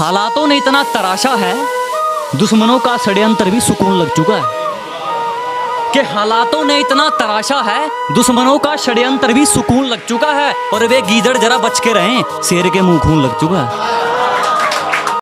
हालातों ने इतना तराशा है, दुश्मनों का षड्यंत्र भी सुकून लग चुका है। कि हालातों ने इतना तराशा है, दुश्मनों का षड्यंत्र भी सुकून लग चुका है, और वे गीदड़ जरा बच के रहें, शेर के मुंह खून लग चुका है।